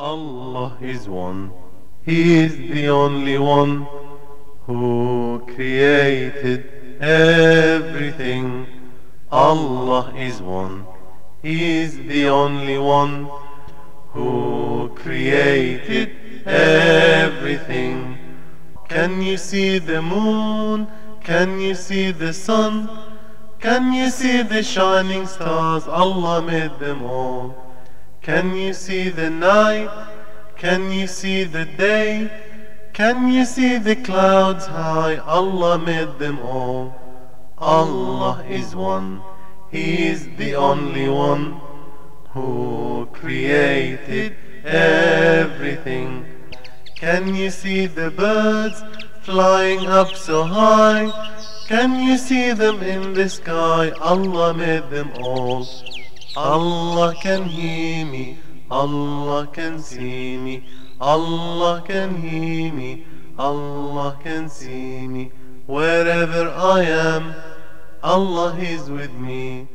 Allah is one, He is the only one who created everything. Allah is one, He is the only one who created everything. Can you see the moon? Can you see the sun? Can you see the shining stars? Allah made them all. Can you see the night? Can you see the day? Can you see the clouds high? Allah made them all. Allah is one, He is the only one who created everything. Can you see the birds flying up so high? Can you see them in the sky? Allah made them all. Allah can hear me, Allah can see me, Allah can hear me, Allah can see me. Wherever I am, Allah is with me.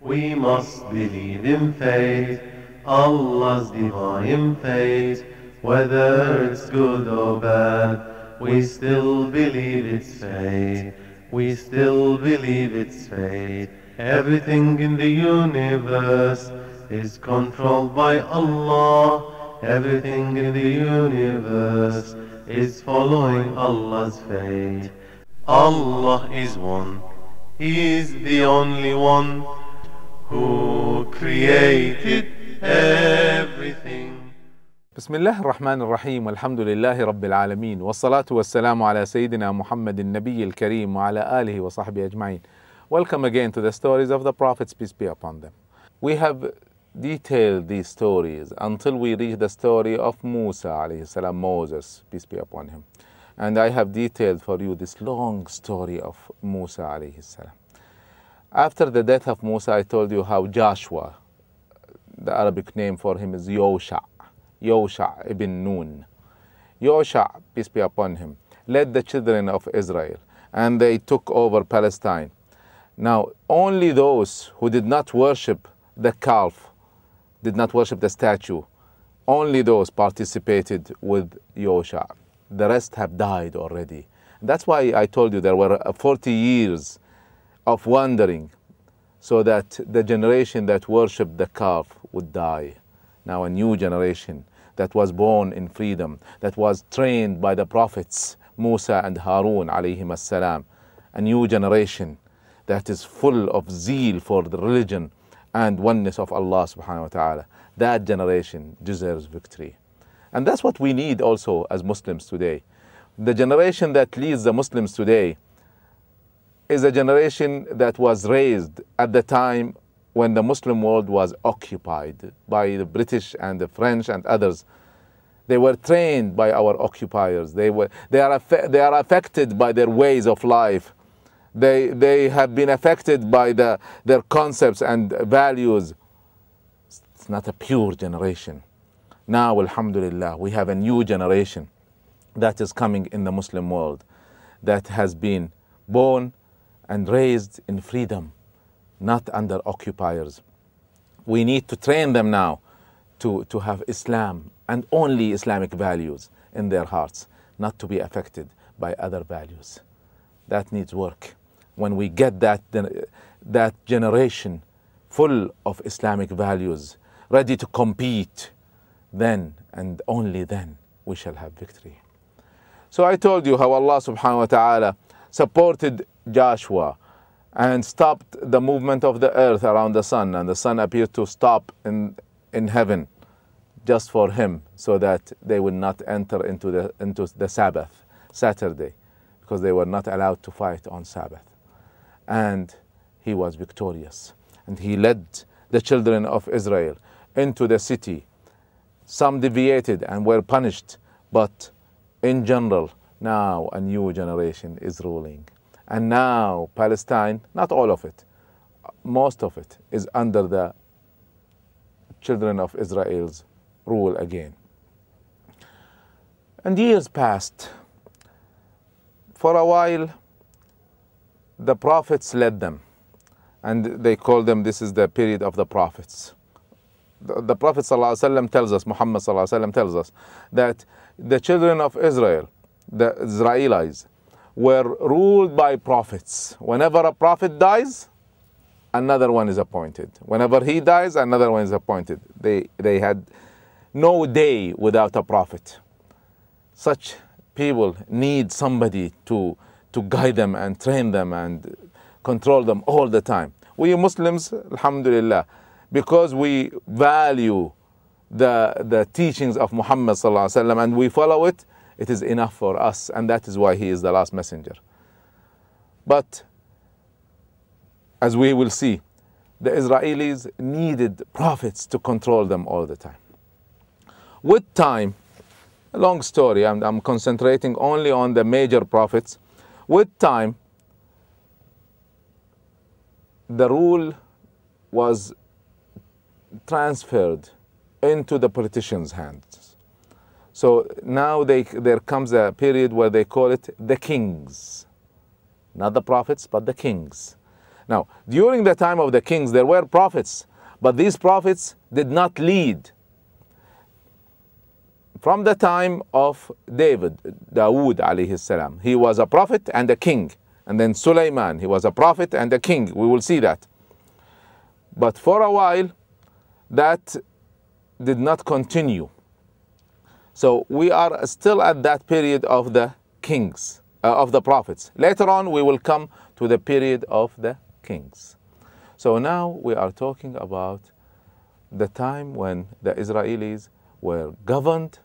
We must believe in faith, Allah's divine faith. Whether it's good or bad, we still believe it's faith. We still believe it's fate. Everything in the universe is controlled by Allah. Everything in the universe is following Allah's fate. Allah is one, He is the only one who created everything. Bismillah ar-Rahman ar-Rahim. AlhamdulillahirobbilAlamin. Wassalatu wassalamu ala Sayyidina Muhammad al-Nabi al-Kareem wa ala alihi wa sahbihi ajma'in. Welcome again to the stories of the prophets, peace be upon them. We have detailed these stories until we reach the story of Musa alayhi salam, Moses, peace be upon him. And I have detailed for you this long story of Musa alayhi salam. After the death of Musa, I told you how Joshua, the Arabic name for him is Yosha. Yosha ibn Nun. Yosha, peace be upon him, led the children of Israel and they took over Palestine. Now, only those who did not worship the calf, did not worship the statue, only those participated with Yosha. The rest have died already. That's why I told you there were 40 years of wandering so that the generation that worshiped the calf would die. Now a new generation that was born in freedom, that was trained by the prophets Musa and Harun alayhim salam, a new generation that is full of zeal for the religion and oneness of Allah Subhanahu Wa Taala. That generation deserves victory. And that's what we need also as Muslims today. The generation that leads the Muslims today is a generation that was raised at the time when the Muslim world was occupied by the British and the French and others. They were trained by our occupiers. They are affected by their ways of life. They have been affected by their concepts and values. It's not a pure generation. Now, alhamdulillah, we have a new generation that is coming in the Muslim world that has been born and raised in freedom, not under occupiers. We need to train them now to have Islam and only Islamic values in their hearts, not to be affected by other values. That needs work. When we get that generation full of Islamic values, ready to compete, then and only then we shall have victory. So I told you how Allah Subhanahu Wa Ta'ala supported Joshua and stopped the movement of the earth around the sun, and the sun appeared to stop in heaven just for him, so that they would not enter into the Sabbath, Saturday, because they were not allowed to fight on Sabbath. And he was victorious, and he led the children of Israel into the city. Some deviated and were punished, but in general, now a new generation is ruling. And now Palestine, not all of it, most of it is under the children of Israel's rule again. And years passed. For a while, the prophets led them, and they called them, this is the period of the prophets. the Prophet Sallallahu Alaihi Wasallam tells us, Muhammad Sallallahu Alaihi Wasallam tells us, that the children of Israel, the Israelites, were ruled by prophets. Whenever a prophet dies, another one is appointed. Whenever he dies, another one is appointed. They had no day without a prophet. Such people need somebody to guide them and train them and control them all the time. We Muslims, alhamdulillah, because we value the teachings of Muhammad Sallallahu Alaihi Wasallam and we follow it, it is enough for us, and that is why he is the last messenger. But as we will see, the Israelis needed prophets to control them all the time. With time, a long story, I'm concentrating only on the major prophets. With time, the rule was transferred into the politicians' hands. So now there comes a period where they call it the kings. Not the prophets, but the kings. Now, during the time of the kings, there were prophets, but these prophets did not lead. From the time of David, Dawood alayhi salam, he was a prophet and a king. And then Suleiman, he was a prophet and a king. We will see that. But for a while, that did not continue. So we are still at that period of the kings, of the prophets. Later on, we will come to the period of the kings. So now we are talking about the time when the Israelis were governed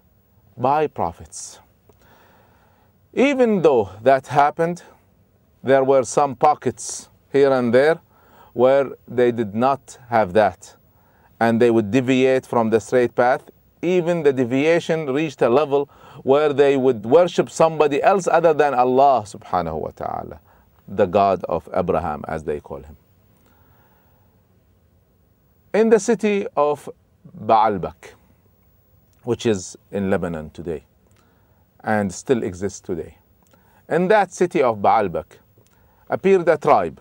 by prophets. Even though that happened, there were some pockets here and there where they did not have that, and they would deviate from the straight path. Even the deviation reached a level where they would worship somebody else other than Allah Subhanahu Wa Taala, the God of Abraham, as they call him. In the city of Baalbek, which is in Lebanon today and still exists today, in that city of Baalbek appeared a tribe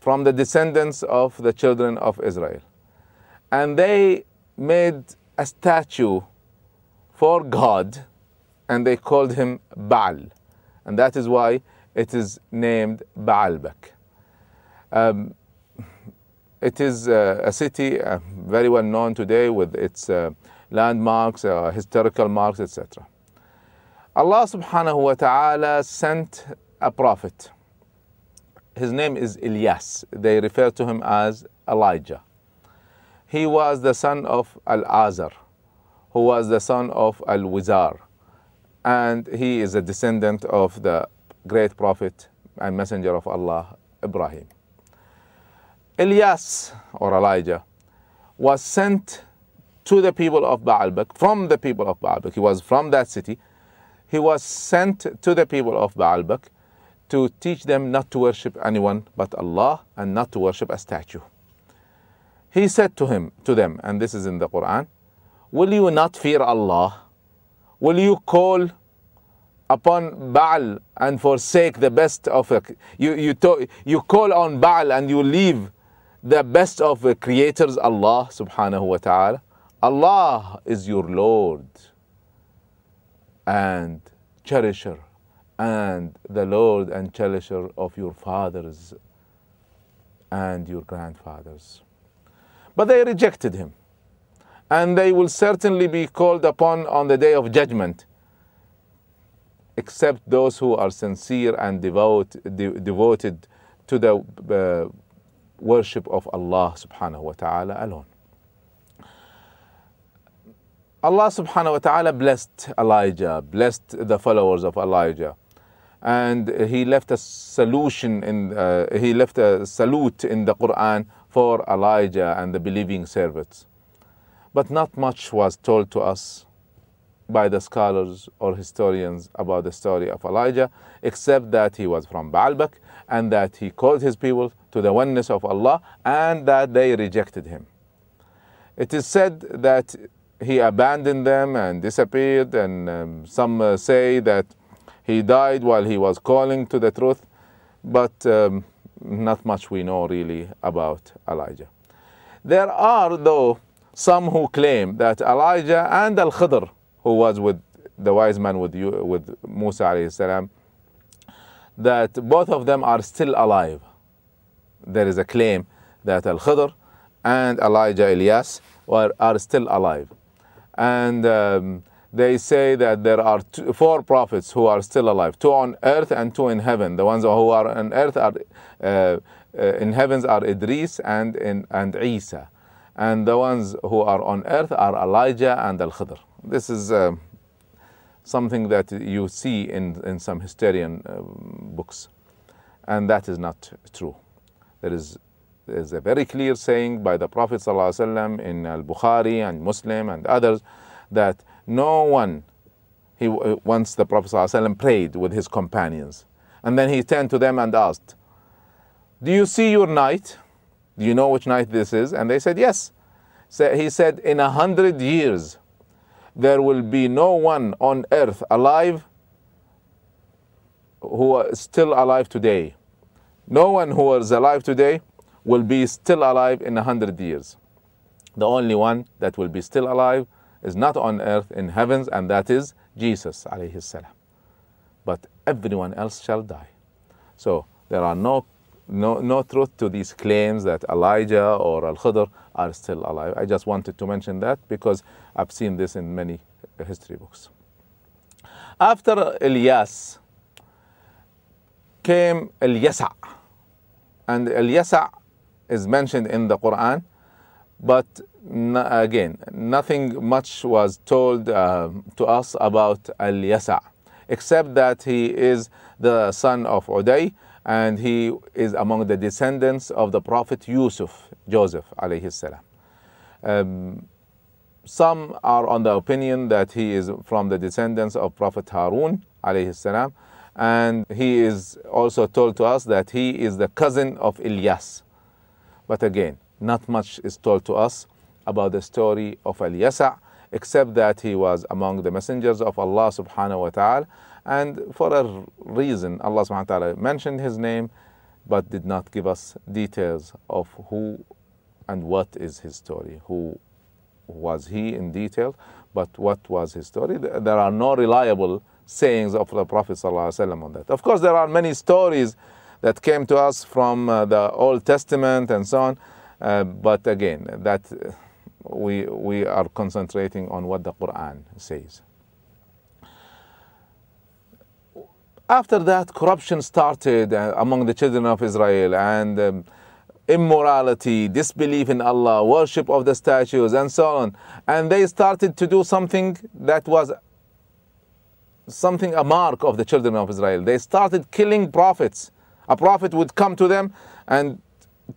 from the descendants of the children of Israel, and they made a statue for God, and they called him Baal, and that is why it is named Baalbek. It is a city very well known today with its landmarks, historical marks, etc. Allah Subhanahu Wa Taala sent a prophet. His name is Ilyas. They refer to him as Elijah. He was the son of Al-Azar, who was the son of Al-Wizar, and he is a descendant of the great prophet and messenger of Allah, Ibrahim. Ilyas, or Elijah, was sent to the people of Baalbek, from the people of Baalbek. He was from that city. He was sent to the people of Baalbek to teach them not to worship anyone but Allah and not to worship a statue. He said to them, and this is in the Quran, "Will you not fear Allah? Will you call upon Baal and forsake the best of you call on Baal and you leave the best of the creators, Allah Subhanahu Wa Ta'ala? Allah is your Lord and cherisher, and the Lord and cherisher of your fathers and your grandfathers." But they rejected him, and they will certainly be called upon on the day of judgment, except those who are sincere and devoted to the worship of Allah Subhanahu Wa Ta'ala alone. Allah Subhanahu Wa Ta'ala blessed Elijah, blessed the followers of Elijah, and he left a solution in he left a salute in the Quran for Elijah and the believing servants. But not much was told to us by the scholars or historians about the story of Elijah, except that he was from Baalbek and that he called his people to the oneness of Allah and that they rejected him. It is said that he abandoned them and disappeared, and some say that he died while he was calling to the truth, but not much we know really about Elijah. There are, though, some who claim that Elijah and Al-Khidr, who was with the wise man with Musa alayhi salam, that both of them are still alive. There is a claim that Al-Khidr and Elijah Ilyas are still alive. And they say that there are four prophets who are still alive, two on earth and two in heaven. The ones who are on earth are in heavens are Idris and Isa, and the ones who are on earth are Elijah and Al-Khidr. This is something that you see in some historian books, and that is not true. There is a very clear saying by the Prophet Sallallahu Alaihi Wasallam in Al-Bukhari and Muslim and others that no one, once the Prophet Sallallahu Alaihi Wasallam prayed with his companions, and then he turned to them and asked, "Do you see your night? Do you know which night this is?" And they said, "Yes." So he said, "In 100 years, there will be no one on earth alive who is still alive today. No one who is alive today will be still alive in 100 years. The only one that will be still alive is not on earth, in heavens, and that is Jesus alayhi salam. But everyone else shall die." So there are no truth to these claims that Elijah or Al-Khidr are still alive. I just wanted to mention that because I've seen this in many history books. After Ilyas came Al-Yasa', and Al-Yasa' is mentioned in the Quran, but again, nothing much was told to us about Al-Yasa', except that he is the son of Uday, and he is among the descendants of the Prophet Joseph alayhi salam. Some are on the opinion that he is from the descendants of Prophet Harun alayhi salam, and he is also told to us that he is the cousin of Ilyas. But again, not much is told to us about the story of Al-Yasa', except that he was among the messengers of Allah Subhanahu Wa Taala, and for a reason Allah Subhanahu Wa Taala mentioned his name but did not give us details of who and what is his story. Who was he in detail, but what was his story? There are no reliable sayings of the Prophet Sallallahu Alaihi Wasallam on that. Of course, there are many stories that came to us from the Old Testament and so on, but again, that we are concentrating on what the Quran says. After that, corruption started among the children of Israel, and immorality, disbelief in Allah, worship of the statues, and so on. And they started to do something that was something, a mark of the children of Israel. They started killing prophets. A prophet would come to them and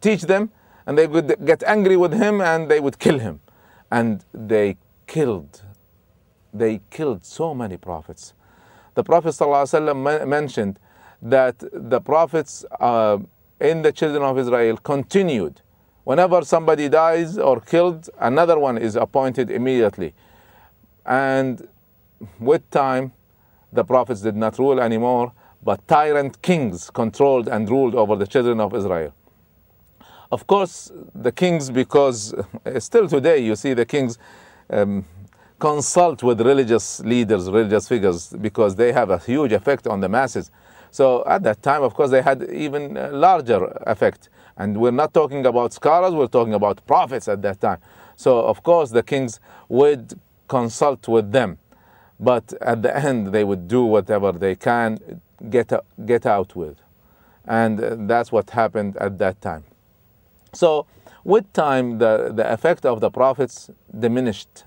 teach them, and they would get angry with him and they would kill him. And they killed so many prophets. The Prophet ﷺ mentioned that the prophets in the children of Israel continued. Whenever somebody dies or killed, another one is appointed immediately. And with time, the prophets did not rule anymore, but tyrant kings controlled and ruled over the children of Israel. Of course, the kings, because still today you see the kings consult with religious leaders, religious figures, because they have a huge effect on the masses. So at that time, of course, they had even larger effect. And we're not talking about scholars, we're talking about prophets at that time. So of course, the kings would consult with them. But at the end, they would do whatever they can get out with. And that's what happened at that time. So with time, the effect of the prophets diminished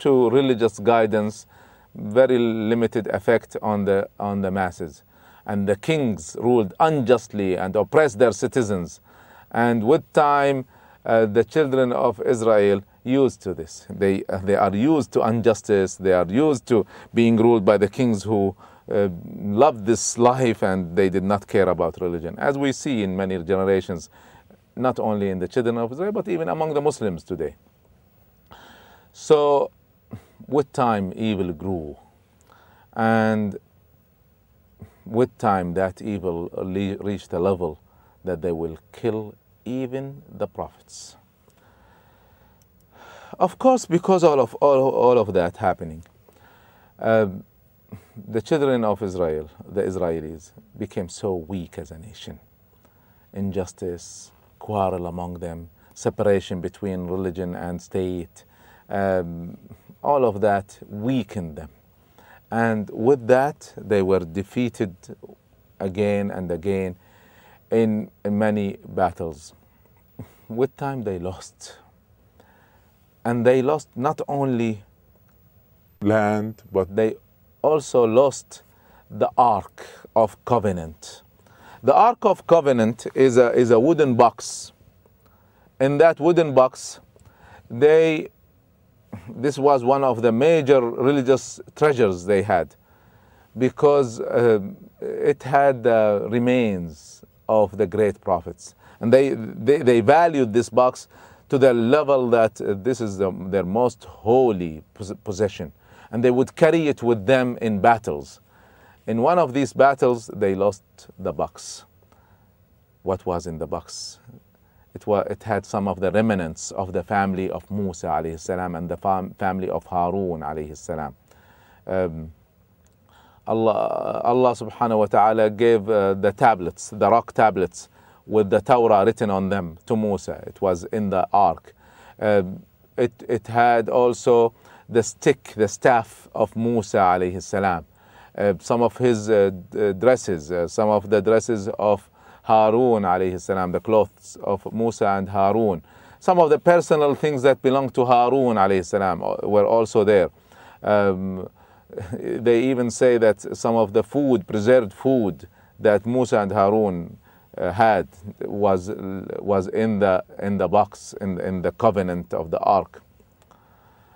to religious guidance, very limited effect on the masses. And the kings ruled unjustly and oppressed their citizens. And with time, the children of Israel used to this. They are used to injustice. They are used to being ruled by the kings who loved this life and they did not care about religion. As we see in many generations, not only in the children of Israel, but even among the Muslims today. So with time, evil grew. And with time, that evil reached a level that they will kill even the prophets. Of course, because all of that happening, the children of Israel, the Israelis, became so weak as a nation. Injustice, quarrel among them, separation between religion and state, all of that weakened them. And with that, they were defeated again and again in many battles. With time, they lost. And they lost not only land, but they also lost the Ark of Covenant. The Ark of Covenant is a wooden box. In that wooden box, this was one of the major religious treasures they had, because it had the remains of the great prophets. And they valued this box to the level that this is their most holy possession, and they would carry it with them in battles. In one of these battles, they lost the box. What was in the box? It had some of the remnants of the family of Musa alayhi salam and the family of Harun alayhi salam. Allah Subhanahu Wa Taala gave the tablets, the rock tablets, with the Torah written on them to Musa. It was in the ark. It had also the stick, the staff of Musa alayhi salam, some of his dresses, some of the dresses of Harun alayhi salam, the clothes of Musa and Harun. Some of the personal things that belonged to Harun alayhi salam were also there. They even say that some of the food, preserved food, that Musa and Harun had was in the box, in the covenant of the ark.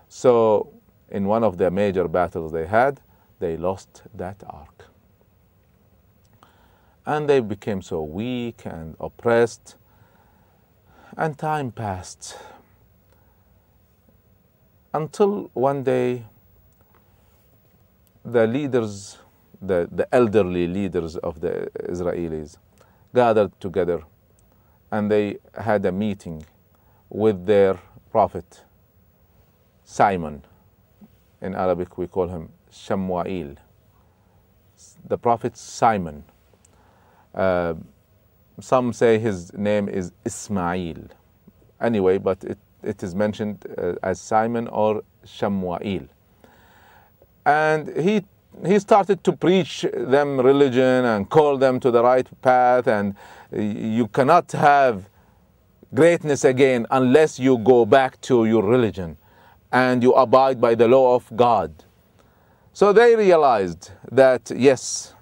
So in one of the major battles they had, they lost that ark, and they became so weak and oppressed, and time passed until one day the leaders, the elderly leaders of the Israelis, gathered together, and they had a meeting with their prophet Simon. In Arabic we call him Shamwail, the prophet Simon. Some say his name is Ismail. Anyway, but it is mentioned as Simon or Shamwail. And he started to preach them religion and call them to the right path, and you cannot have greatness again unless you go back to your religion and you abide by the law of God. So they realized that, yes,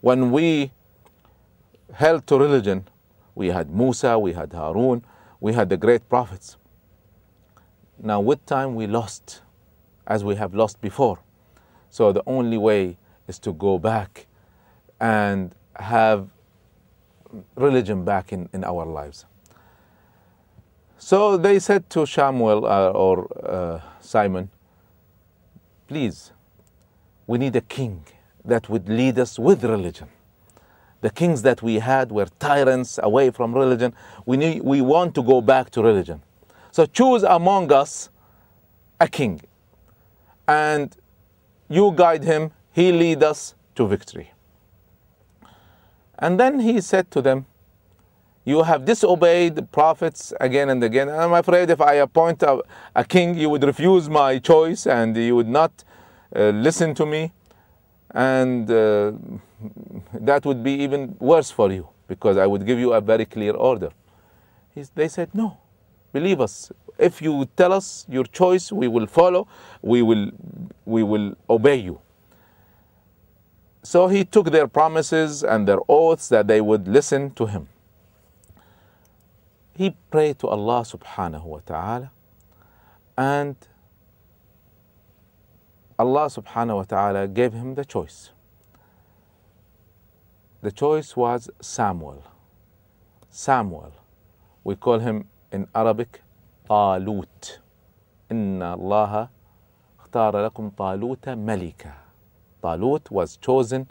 when we held to religion, we had Musa, we had Harun, we had the great prophets. Now with time we lost, as we have lost before. So the only way is to go back and have religion back in our lives. So they said to Samuel Simon, please, we need a king that would lead us with religion. The kings that we had were tyrants, away from religion. We want to go back to religion. So choose among us a king, and you guide him, he lead us to victory. And then he said to them, you have disobeyed the prophets again and again. I'm afraid if I appoint a king, you would refuse my choice and you would not listen to me. And that would be even worse for you, because I would give you a very clear order. They said, no, believe us. If you tell us your choice, we will follow, we will obey you. So he took their promises and their oaths that they would listen to him. He prayed to Allah Subhanahu Wa Ta'ala, and Allah Subhanahu Wa Ta'ala gave him the choice. The choice was Samuel. Samuel, we call him in Arabic Talut. Inna Allaha akhtara lakum Taluta malika. Talut was chosen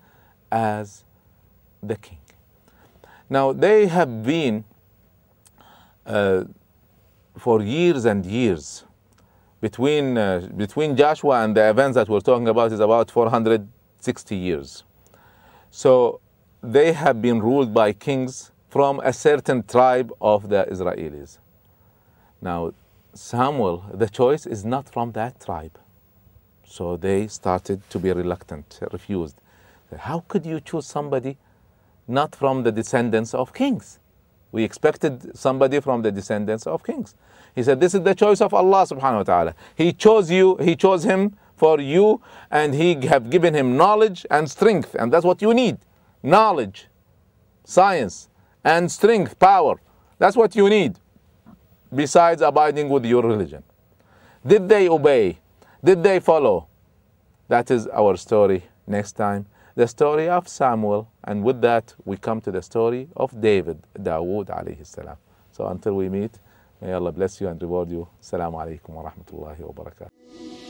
as the king. Now they have been for years and years between Joshua and the events that we're talking about is about 460 years. So they have been ruled by kings from a certain tribe of the Israelis. Now, Samuel, the choice is not from that tribe. So they started to be reluctant, refused. How could you choose somebody not from the descendants of kings? We expected somebody from the descendants of kings. He said, this is the choice of Allah Subhanahu Wa Taala. He chose you, He chose him for you, and He have given him knowledge and strength. And that's what you need. Knowledge, science, and strength, power. That's what you need, besides abiding with your religion. Did they obey? Did they follow? That is our story next time. The story of Samuel, and with that we come to the story of David, Dawood alayhi salam. So until we meet, may Allah bless you and reward you. Assalamu alaikum wa rahmatullahi wa barakatuh.